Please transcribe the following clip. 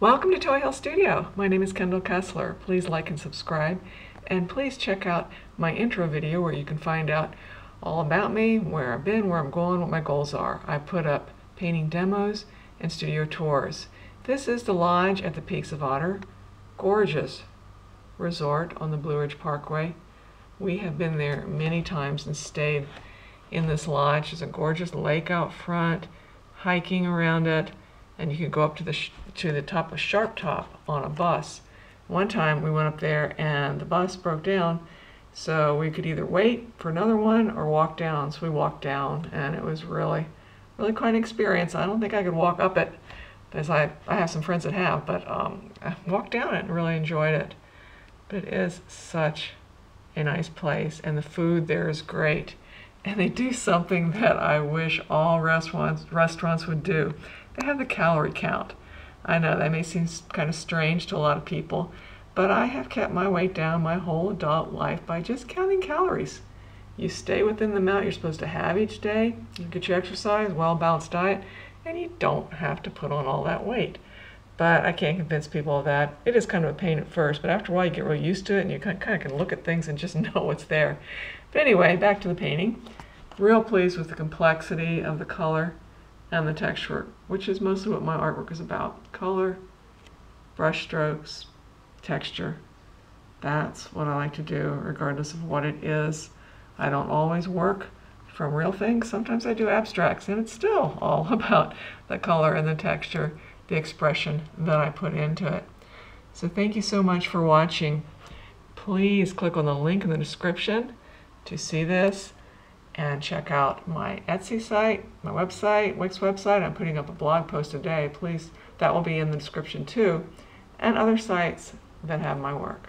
Welcome to Toy Hill Studio. My name is Kendall Kessler. Please like and subscribe, and please check out my intro video where you can find out all about me, where I've been, where I'm going, what my goals are. I put up painting demos and studio tours. This is the lodge at the Peaks of Otter. Gorgeous resort on the Blue Ridge Parkway. We have been there many times and stayed in this lodge. There's a gorgeous lake out front, hiking around it, and you could go up to the top of Sharp Top on a bus. One time we went up there and the bus broke down, so we could either wait for another one or walk down. So we walked down, and it was really quite an experience. I don't think I could walk up it, as I have some friends that have, but I walked down it and really enjoyed it. But it is such a nice place, and the food there is great. And they do something that I wish all restaurants would do. They have the calorie count. I know that may seem kind of strange to a lot of people, but I have kept my weight down my whole adult life by just counting calories. You stay within the amount you're supposed to have each day, you get your exercise, well-balanced diet, and you don't have to put on all that weight. But I can't convince people of that. It is kind of a pain at first, but after a while you get real used to it and you kind of can look at things and just know what's there. But anyway, back to the painting. Real pleased with the complexity of the color and the texture, which is mostly what my artwork is about. Color, brush strokes, texture. That's what I like to do regardless of what it is. I don't always work from real things. Sometimes I do abstracts, and it's still all about the color and the texture, the expression that I put into it. So thank you so much for watching. Please click on the link in the description to see this, and check out my Etsy site, my website, Wix website. I'm putting up a blog post today. Please, that will be in the description too, and other sites that have my work.